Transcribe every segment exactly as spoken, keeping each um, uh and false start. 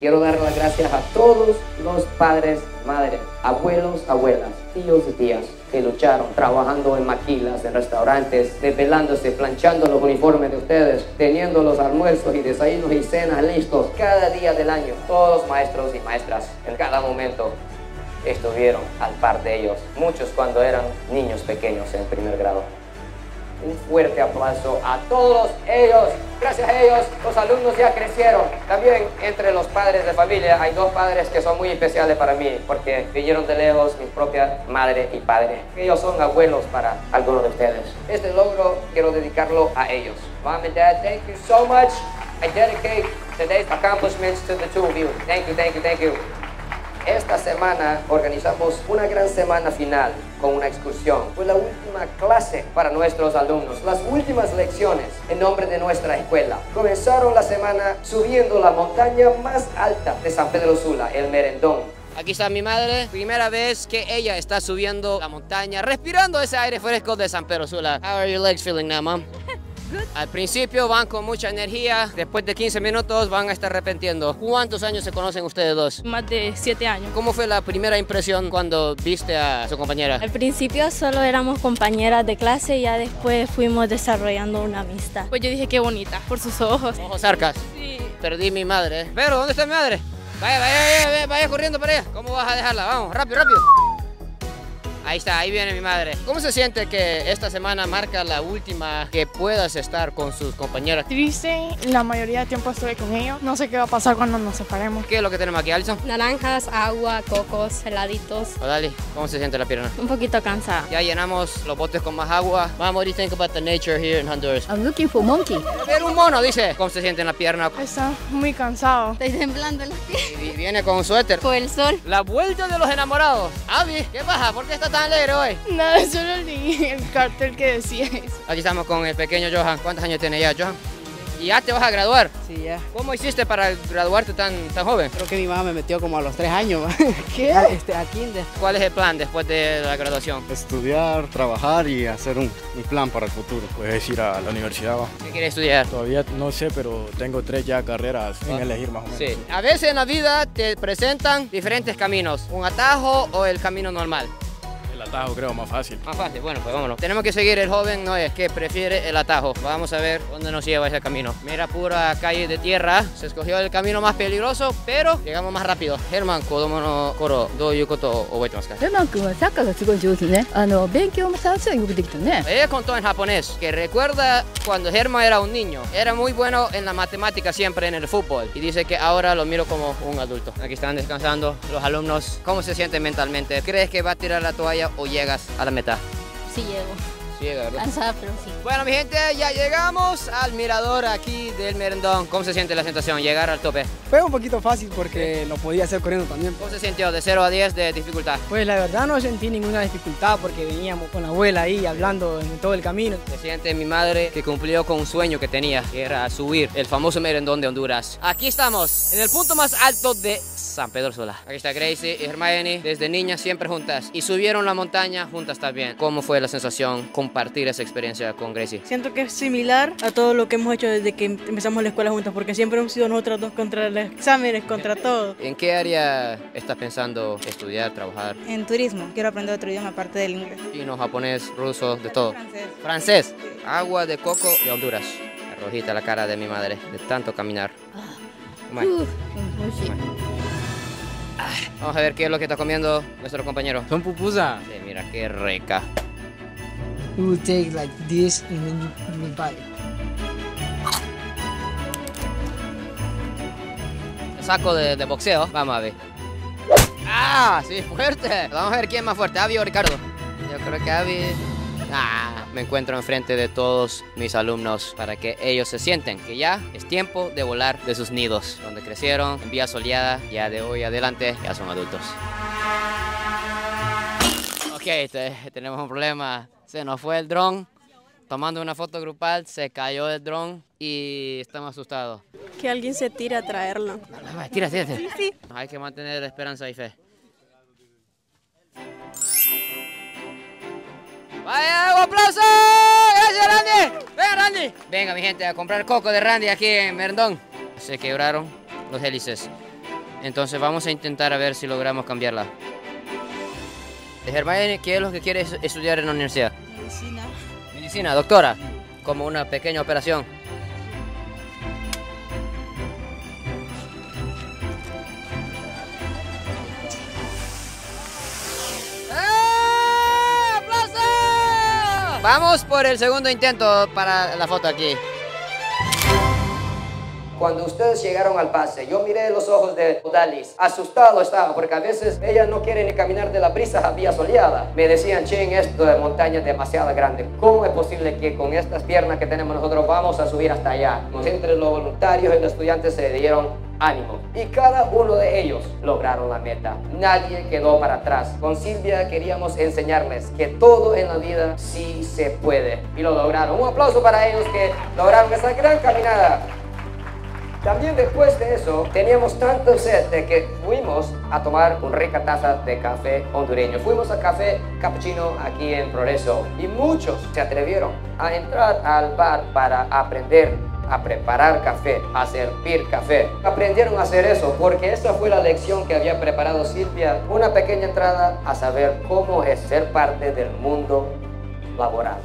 Quiero dar las gracias a todos los padres, madres, abuelos, abuelas, tíos y tías que lucharon trabajando en maquilas, en restaurantes, desvelándose, planchando los uniformes de ustedes, teniendo los almuerzos y desayunos y cenas listos cada día del año. Todos los maestros y maestras en cada momento estuvieron al par de ellos, muchos cuando eran niños pequeños en primer grado. Un fuerte aplauso a todos ellos. Gracias a ellos, los alumnos ya crecieron. También entre los padres de familia hay dos padres que son muy especiales para mí, porque vinieron de lejos, mi propia madre y padre. Ellos son abuelos para algunos de ustedes. Este logro quiero dedicarlo a ellos. Mom and Dad, thank you so much. I dedicate today's accomplishments to the two of you. Thank you, thank you, thank you. Esta semana organizamos una gran semana final con una excursión. Fue la última clase para nuestros alumnos, las últimas lecciones en nombre de nuestra escuela. Comenzaron la semana subiendo la montaña más alta de San Pedro Sula, el Merendón. Aquí está mi madre, primera vez que ella está subiendo la montaña, respirando ese aire fresco de San Pedro Sula. How are your legs feeling now, mom? Al principio van con mucha energía, después de quince minutos van a estar arrepintiendo. ¿Cuántos años se conocen ustedes dos? Más de siete años. ¿Cómo fue la primera impresión cuando viste a su compañera? Al principio solo éramos compañeras de clase y ya después fuimos desarrollando una amistad. Pues yo dije qué bonita, por sus ojos. Ojos arcas. Sí. Perdí mi madre. Pero, ¿dónde está mi madre? Vaya, vaya, vaya, vaya corriendo para allá. ¿Cómo vas a dejarla? Vamos, rápido, rápido. Ahí está, ahí viene mi madre. ¿Cómo se siente que esta semana marca la última que puedas estar con sus compañeras? Triste, la mayoría del tiempo estuve con ellos. No sé qué va a pasar cuando nos separemos. ¿Qué es lo que tenemos aquí, Alison? Naranjas, agua, cocos, heladitos. Oh, dale, ¿cómo se siente la pierna? Un poquito cansada. Ya llenamos los botes con más agua. Mom, what do you think about the nature here in Honduras? I'm looking for monkey. Ver un mono, dice. ¿Cómo se siente en la pierna? Está muy cansado. Estoy temblando en las piernas. Y viene con un suéter. Con el sol. La vuelta de los enamorados. Abby, ¿qué pasa? ¿Por qué está tan alegre hoy? Nada, no, solo leí el cartel que decía eso. Aquí estamos con el pequeño Johan. ¿Cuántos años tiene ya, Johan? ¿Y ya te vas a graduar? Sí, ya. ¿Cómo hiciste para graduarte tan, tan joven? Creo que mi mamá me metió como a los tres años. ¿Qué? A, este, a kinder. ¿Cuál es el plan después de la graduación? Estudiar, trabajar y hacer un, un plan para el futuro. Puedes ir a la universidad. ¿Va? ¿Qué quieres estudiar? Todavía no sé, pero tengo tres ya carreras en elegir más o menos. Sí. A veces en la vida te presentan diferentes caminos. ¿Un atajo o el camino normal? El atajo creo más fácil. Más fácil, bueno, pues vámonos. Tenemos que seguir el joven, no es que prefiere el atajo. Vamos a ver dónde nos lleva ese camino. Mira, pura calle de tierra. Se escogió el camino más peligroso, pero llegamos más rápido. Herman, ¿cómo no coro? ¿Do you koto oboetemasu ka? Herman, ¿cómo se saca? ¿Cómo se saca? Ella contó en japonés que recuerda cuando Herman era un niño. Era muy bueno en la matemática siempre, en el fútbol. Y dice que ahora lo miro como un adulto. Aquí están descansando los alumnos. ¿Cómo se sienten mentalmente? ¿Crees que va a tirar la toalla o llegas a la meta? Sí llego. Sí llega, ¿verdad? Cansada, pero sí. Bueno, mi gente, ya llegamos al mirador aquí del Merendón. ¿Cómo se siente la sensación llegar al tope? Fue un poquito fácil porque sí, lo podía hacer corriendo también. ¿Cómo se sintió de cero a diez de dificultad? Pues la verdad no sentí ninguna dificultad porque veníamos con la abuela ahí hablando en todo el camino. Se siente mi madre que cumplió con un sueño que tenía, que era subir el famoso Merendón de Honduras. Aquí estamos, en el punto más alto de San Pedro Sula. Aquí está Gracie y Hermione, desde niñas siempre juntas. Y subieron la montaña juntas también. ¿Cómo fue la sensación compartir esa experiencia con Gracie? Siento que es similar a todo lo que hemos hecho desde que empezamos la escuela juntas, porque siempre hemos sido nosotras dos contra los exámenes, contra todo. ¿En qué área estás pensando estudiar, trabajar? En turismo. Quiero aprender otro idioma aparte del inglés. Chino, japonés, ruso, de todo. Francés. Francés. Agua de coco de Honduras. Rojita la cara de mi madre de tanto caminar. Vamos a ver qué es lo que está comiendo nuestro compañero. Son pupusas. Sí, mira qué rica. You will take like this and then you will buy it. Saco de, de boxeo. Vamos a ver. ¡Ah! Sí, fuerte. Vamos a ver quién es más fuerte, Abby o Ricardo. Yo creo que Abby. Ah, me encuentro enfrente de todos mis alumnos para que ellos se sienten que ya es tiempo de volar de sus nidos, donde crecieron en Villa Soleada. Ya de hoy adelante ya son adultos. Ok, te, tenemos un problema. Se nos fue el dron. Tomando una foto grupal, se cayó el dron y estamos asustados. Que alguien se tire a traerlo. Tira, tira, tira. Sí, sí. Hay que mantener esperanza y fe. ¡Vaya, un aplauso! ¡Gracias, Randy! ¡Venga, Randy! Venga, mi gente, a comprar coco de Randy aquí en Merendón. Se quebraron los hélices. Entonces vamos a intentar a ver si logramos cambiarla. Hermione, ¿qué es lo que quiere estudiar en la universidad? Medicina. Medicina, doctora. Como una pequeña operación. ¡Eh! ¡Aplausos! Vamos por el segundo intento para la foto aquí. Cuando ustedes llegaron al pase, yo miré los ojos de Dalis. Asustado estaba, porque a veces ellas no quieren ni caminar de la brisa a Villa Soleada. Me decían, Chen, esto es montaña demasiado grande. ¿Cómo es posible que con estas piernas que tenemos nosotros vamos a subir hasta allá? Entre los voluntarios y los estudiantes se dieron ánimo. Y cada uno de ellos lograron la meta. Nadie quedó para atrás. Con Silvia queríamos enseñarles que todo en la vida sí se puede. Y lo lograron. Un aplauso para ellos que lograron esa gran caminada. También después de eso, teníamos tanto sed de que fuimos a tomar una rica taza de café hondureño. Fuimos a Café Cappuccino aquí en Progreso y muchos se atrevieron a entrar al bar para aprender a preparar café, a servir café. Aprendieron a hacer eso porque esa fue la lección que había preparado Silvia, una pequeña entrada a saber cómo es ser parte del mundo laboral.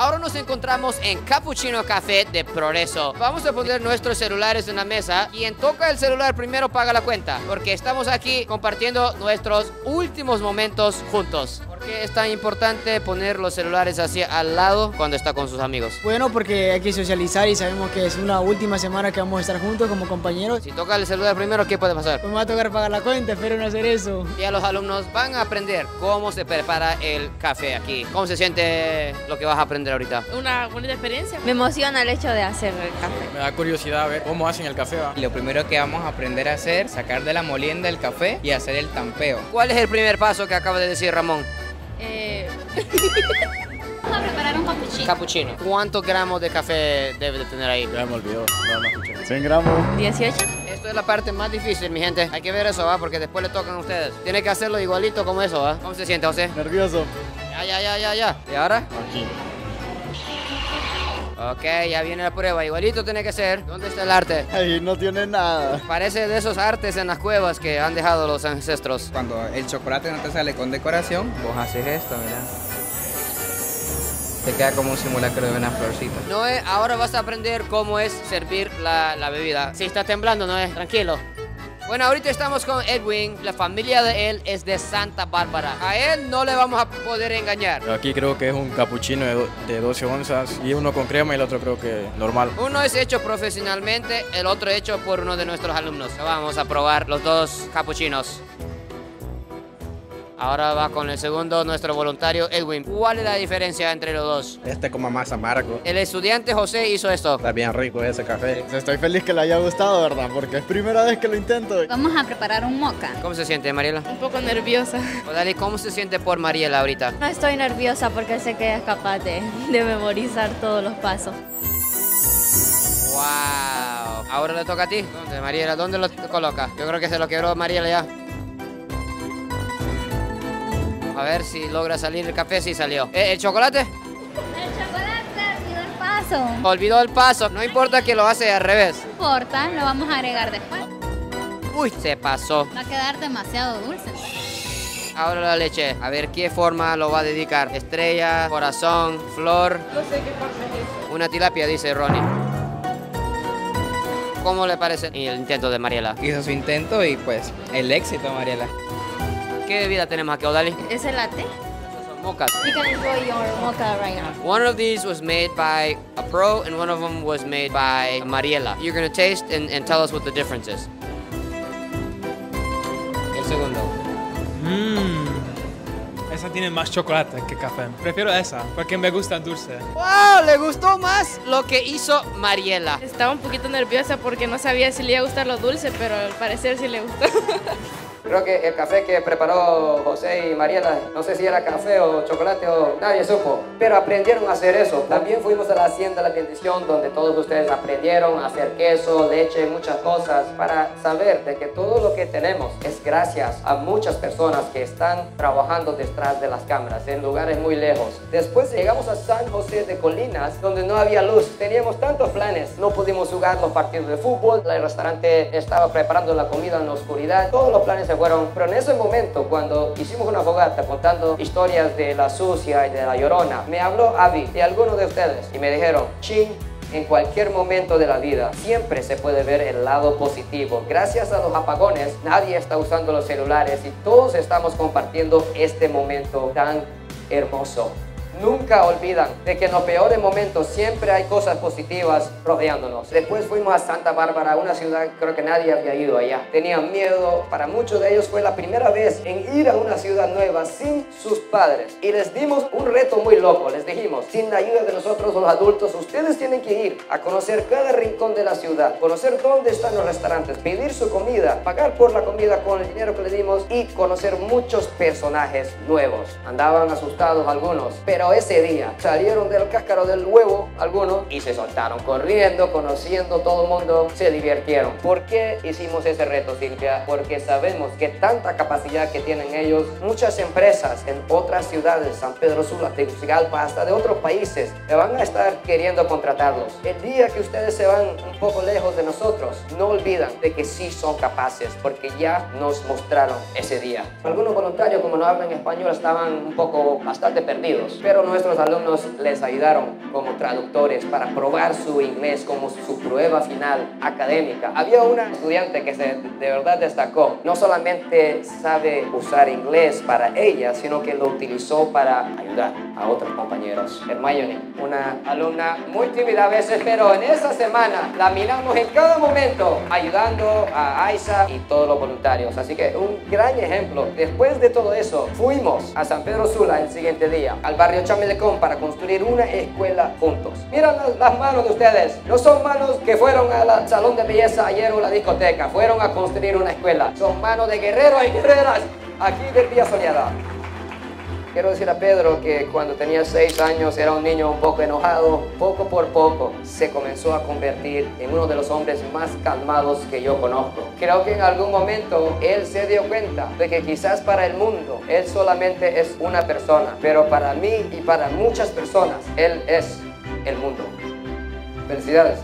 Ahora nos encontramos en Cappuccino Café de Progreso. Vamos a poner nuestros celulares en la mesa. Quien toca el celular primero paga la cuenta, porque estamos aquí compartiendo nuestros últimos momentos juntos. ¿Por qué es tan importante poner los celulares hacia al lado cuando está con sus amigos? Bueno, porque hay que socializar y sabemos que es una última semana que vamos a estar juntos como compañeros. Si toca el celular primero, ¿qué puede pasar? Pues me va a tocar pagar la cuenta, espero no hacer eso. Y a los alumnos van a aprender cómo se prepara el café aquí. ¿Cómo se siente lo que vas a aprender ahorita? Una bonita experiencia. Me emociona el hecho de hacer el café. Sí, me da curiosidad a ver cómo hacen el café. ¿va? Lo primero que vamos a aprender a hacer, sacar de la molienda el café y hacer el tampeo. ¿Cuál es el primer paso que acaba de decir Ramón? Eh... Vamos a preparar un cappuccino. Cappuccino. ¿Cuántos gramos de café debe de tener ahí? Ya me olvidó. No, no, cien gramos. dieciocho. Esto es la parte más difícil, mi gente. Hay que ver eso, ¿va? Porque después le tocan a ustedes. Tiene que hacerlo igualito como eso, ¿va? ¿Cómo se siente, José? Nervioso. Ya, ya, ya, ya, ya. ¿Y ahora? Aquí. Ok, ya viene la prueba, igualito tiene que ser. ¿Dónde está el arte? Ahí no tiene nada. Parece de esos artes en las cuevas que han dejado los ancestros. Cuando el chocolate no te sale con decoración, vos haces esto, mira. Te queda como un simulacro de una florcita. Noé, ahora vas a aprender cómo es servir la, la bebida. Sí, está temblando, Noé, tranquilo. Bueno, ahorita estamos con Edwin, la familia de él es de Santa Bárbara. A él no le vamos a poder engañar. Aquí creo que es un cappuccino de doce onzas y uno con crema y el otro creo que normal. Uno es hecho profesionalmente, el otro hecho por uno de nuestros alumnos. Vamos a probar los dos cappuccinos. Ahora va con el segundo, nuestro voluntario Edwin. ¿Cuál es la diferencia entre los dos? Este como más amargo. El estudiante José hizo esto. Está bien rico ese café. Estoy feliz que le haya gustado, ¿verdad? Porque es primera vez que lo intento. Vamos a preparar un mocha. ¿Cómo se siente, Mariela? Un poco nerviosa. Dale, ¿cómo se siente por Mariela ahorita? No estoy nerviosa porque sé que es capaz de, de memorizar todos los pasos. ¡Wow! Ahora le toca a ti. ¿Dónde, Mariela? ¿Dónde lo coloca? Yo creo que se lo quebró Mariela ya. A ver si logra salir el café, sí salió. ¿El, el chocolate? El chocolate olvidó el paso. Olvidó el paso, no importa que lo hace al revés. No importa, lo vamos a agregar después. Uy, se pasó. Va a quedar demasiado dulce. Ahora la leche, a ver qué forma lo va a dedicar. Estrella, corazón, flor. No sé qué forma es eso. Una tilapia, dice Ronnie. ¿Cómo le parece el intento de Mariela? Hizo su intento y pues el éxito, Mariela. ¿Qué bebida tenemos aquí, Odali? Es el latte. Mochas. You can enjoy your mocha right now. One of these was made by a pro and one of them was made by Mariela. You're gonna taste and, and tell us what the difference is. El segundo. Mmm. Esa tiene más chocolate que café. Prefiero esa porque me gusta dulce. ¡Wow! Le gustó más lo que hizo Mariela. Estaba un poquito nerviosa porque no sabía si le iba a gustar lo dulce, pero al parecer sí le gustó. Creo que el café que preparó José y Mariela, no sé si era café o chocolate o nadie supo, pero aprendieron a hacer eso. También fuimos a la hacienda La Tendición, donde todos ustedes aprendieron a hacer queso, leche, muchas cosas, para saber de que todo lo que tenemos es gracias a muchas personas que están trabajando detrás de las cámaras, en lugares muy lejos. Después llegamos a San José de Colinas, donde no había luz. Teníamos tantos planes, no pudimos jugar los partidos de fútbol, el restaurante estaba preparando la comida en la oscuridad, todos los planes se fueron. Pero en ese momento, cuando hicimos una fogata contando historias de la sucia y de la llorona, me habló Abby de alguno de ustedes y me dijeron, ching, en cualquier momento de la vida siempre se puede ver el lado positivo. Gracias a los apagones, nadie está usando los celulares y todos estamos compartiendo este momento tan hermoso. Nunca olvidan de que en los peores momentos siempre hay cosas positivas rodeándonos. Después fuimos a Santa Bárbara, una ciudad creo que nadie había ido allá. Tenían miedo, para muchos de ellos fue la primera vez en ir a una ciudad nueva sin sus padres. Y les dimos un reto muy loco, les dijimos, sin la ayuda de nosotros los adultos, ustedes tienen que ir a conocer cada rincón de la ciudad, conocer dónde están los restaurantes, pedir su comida, pagar por la comida con el dinero que les dimos y conocer muchos personajes nuevos. Andaban asustados algunos, pero ese día salieron del cáscaro del huevo algunos y se soltaron corriendo, conociendo todo el mundo, se divirtieron. ¿Por qué hicimos ese reto, Silvia? Porque sabemos que tanta capacidad que tienen ellos, muchas empresas en otras ciudades, San Pedro Sula, Tegucigalpa, hasta de otros países, le van a estar queriendo contratarlos. El día que ustedes se van un poco lejos de nosotros, no olvidan de que sí son capaces, porque ya nos mostraron ese día. Algunos voluntarios, como no hablan español, estaban un poco bastante perdidos, pero nuestros alumnos les ayudaron como traductores para probar su inglés como su prueba final académica. Había una estudiante que se de verdad destacó. No solamente sabe usar inglés para ella, sino que lo utilizó para ayudar a otros compañeros. Hermione, una alumna muy tímida a veces, pero en esa semana la miramos en cada momento ayudando a Aiza y todos los voluntarios. Así que un gran ejemplo. Después de todo eso, fuimos a San Pedro Sula el siguiente día, al barrio Chamelecón, para construir una escuela juntos. Miren las, las manos de ustedes. No son manos que fueron al salón de belleza ayer o la discoteca. Fueron a construir una escuela. Son manos de guerreros y guerreras aquí de Villa Soleada. Quiero decir a Pedro que cuando tenía seis años era un niño un poco enojado. Poco por poco se comenzó a convertir en uno de los hombres más calmados que yo conozco. Creo que en algún momento él se dio cuenta de que quizás para el mundo él solamente es una persona, pero para mí y para muchas personas él es el mundo. Felicidades.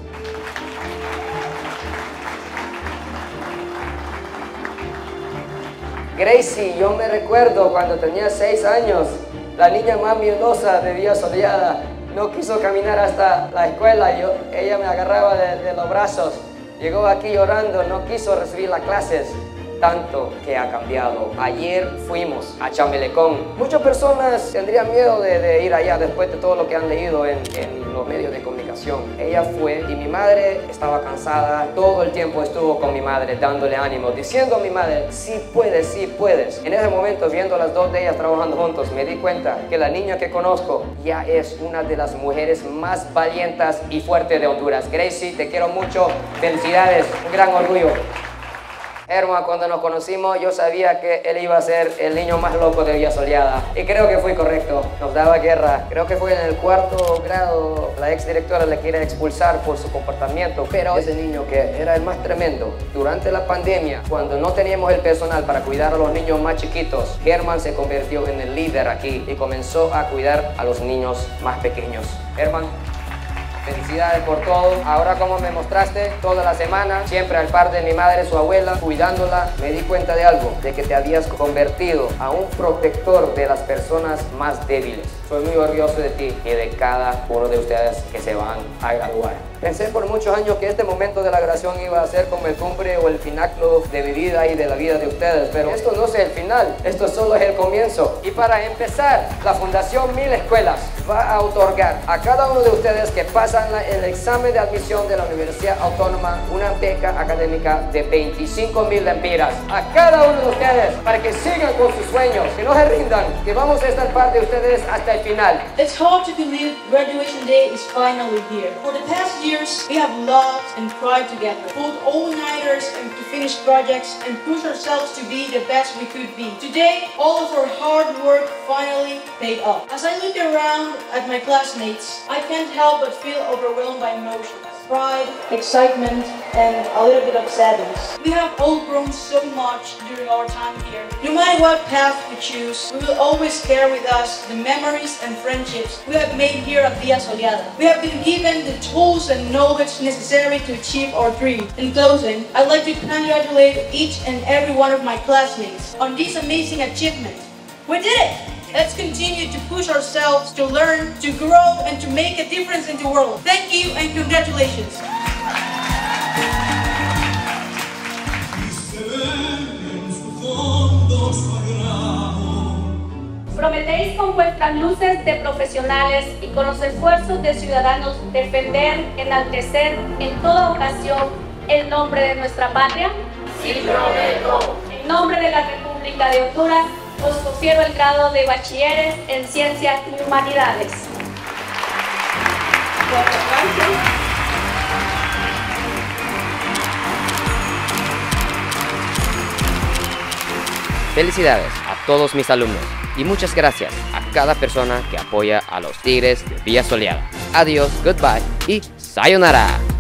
Gracie, yo me recuerdo cuando tenía seis años, la niña más miedosa de Villa Soleada, no quiso caminar hasta la escuela, yo, ella me agarraba de, de los brazos, llegó aquí llorando, no quiso recibir las clases. Tanto que ha cambiado. Ayer fuimos a Chamelecón. Muchas personas tendrían miedo de, de ir allá después de todo lo que han leído en, en los medios de comunicación. Ella fue y mi madre estaba cansada. Todo el tiempo estuvo con mi madre, dándole ánimo, diciendo a mi madre, sí puedes, sí puedes. En ese momento, viendo las dos de ellas trabajando juntos, me di cuenta que la niña que conozco ya es una de las mujeres más valientes y fuertes de Honduras. Gracie, te quiero mucho. Felicidades. Un gran orgullo. Herma, cuando nos conocimos yo sabía que él iba a ser el niño más loco de Villa Soleada y creo que fui correcto, nos daba guerra. Creo que fue en el cuarto grado, la exdirectora le quiere expulsar por su comportamiento, pero ese niño que era el más tremendo, durante la pandemia, cuando no teníamos el personal para cuidar a los niños más chiquitos, Herman se convirtió en el líder aquí y comenzó a cuidar a los niños más pequeños. Herman, felicidades por todo. Ahora, como me mostraste toda la semana, siempre al par de mi madre, su abuela, cuidándola, me di cuenta de algo, de que te habías convertido a un protector de las personas más débiles. Soy muy orgulloso de ti y de cada uno de ustedes que se van a graduar. Pensé por muchos años que este momento de la graduación iba a ser como el cumbre o el pináculo de mi vida y de la vida de ustedes, pero esto no es el final, esto solo es el comienzo. Y para empezar, la Fundación Mil Escuelas va a otorgar a cada uno de ustedes que pasan el examen de admisión de la Universidad Autónoma una beca académica de veinticinco mil lempiras a cada uno de ustedes para que sigan con sus sueños, que no se rindan, que vamos a estar parte de ustedes hasta el final. It's hard to believe graduation day is finally here. For the past year, years, we have loved and cried together, pulled all-nighters and to finish projects, and pushed ourselves to be the best we could be. Today, all of our hard work finally paid off. As I look around at my classmates, I can't help but feel overwhelmed by emotions. Pride, excitement, and a little bit of sadness. We have all grown so much during our time here. No matter what path we choose, we will always carry with us the memories and friendships we have made here at Villa Soleada. We have been given the tools and knowledge necessary to achieve our dream. In closing, I'd like to congratulate each and every one of my classmates on this amazing achievement. We did it! Let's continue to push ourselves to learn, to grow, and to make a difference in the world. Thank you and congratulations. Prometéis con vuestras luces de profesionales y con los esfuerzos de ciudadanos defender, enaltecer en toda ocasión el nombre de nuestra patria. Sí, prometo. En nombre de la República de Honduras, os confiero el grado de bachilleres en Ciencias y Humanidades. Felicidades a todos mis alumnos y muchas gracias a cada persona que apoya a los Tigres de Villa Soleada. Adiós, goodbye y sayonara.